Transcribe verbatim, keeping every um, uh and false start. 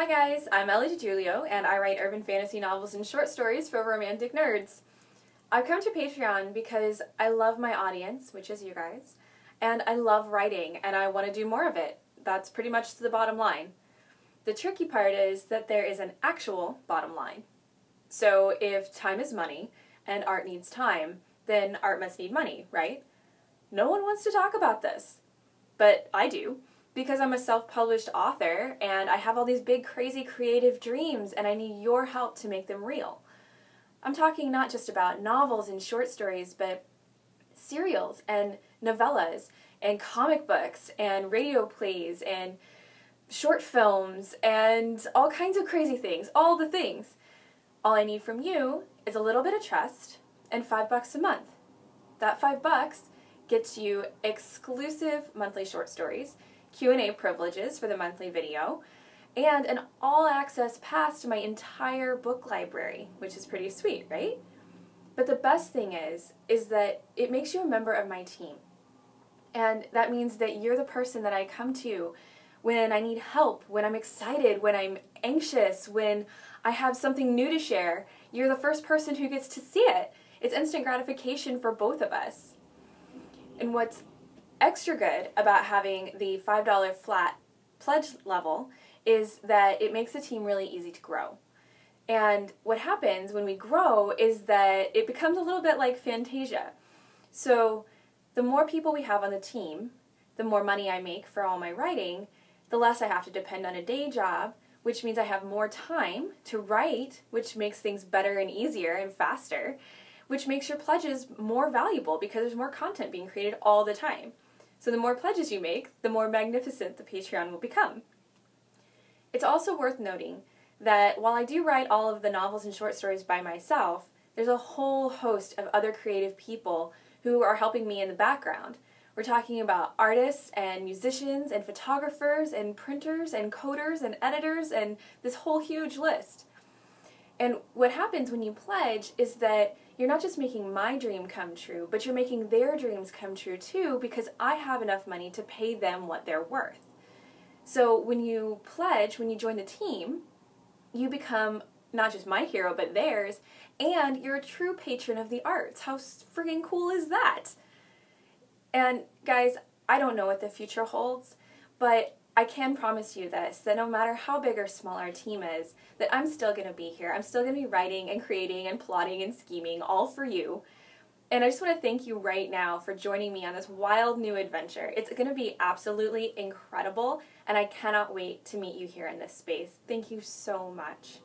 Hi guys, I'm Ellie Di Julio, and I write urban fantasy novels and short stories for romantic nerds. I've come to Patreon because I love my audience, which is you guys, and I love writing, and I want to do more of it. That's pretty much the bottom line. The tricky part is that there is an actual bottom line. So if time is money, and art needs time, then art must need money, right? No one wants to talk about this, but I do. Because I'm a self-published author and I have all these big, crazy, creative dreams and I need your help to make them real. I'm talking not just about novels and short stories, but serials and novellas and comic books and radio plays and short films and all kinds of crazy things, all the things. All I need from you is a little bit of trust and five bucks a month. That five bucks gets you exclusive monthly short stories, Q and A privileges for the monthly video, and an all-access pass to my entire book library, which is pretty sweet, right? But the best thing is, is that it makes you a member of my team. And that means that you're the person that I come to when I need help, when I'm excited, when I'm anxious, when I have something new to share. You're the first person who gets to see it. It's instant gratification for both of us. And what's extra good about having the five dollar flat pledge level is that it makes the team really easy to grow. And what happens when we grow is that it becomes a little bit like Fantasia. So the more people we have on the team, the more money I make for all my writing, the less I have to depend on a day job, which means I have more time to write, which makes things better and easier and faster, which makes your pledges more valuable because there's more content being created all the time. So the more pledges you make, the more magnificent the Patreon will become. It's also worth noting that while I do write all of the novels and short stories by myself, there's a whole host of other creative people who are helping me in the background. We're talking about artists and musicians and photographers and printers and coders and editors and this whole huge list. And what happens when you pledge is that you're not just making my dream come true, but you're making their dreams come true too, because I have enough money to pay them what they're worth. So when you pledge, when you join the team, you become not just my hero, but theirs, and you're a true patron of the arts. How friggin' cool is that? And guys, I don't know what the future holds, but I can promise you this, that no matter how big or small our team is, that I'm still going to be here. I'm still going to be writing and creating and plotting and scheming, all for you. And I just want to thank you right now for joining me on this wild new adventure. It's going to be absolutely incredible, and I cannot wait to meet you here in this space. Thank you so much.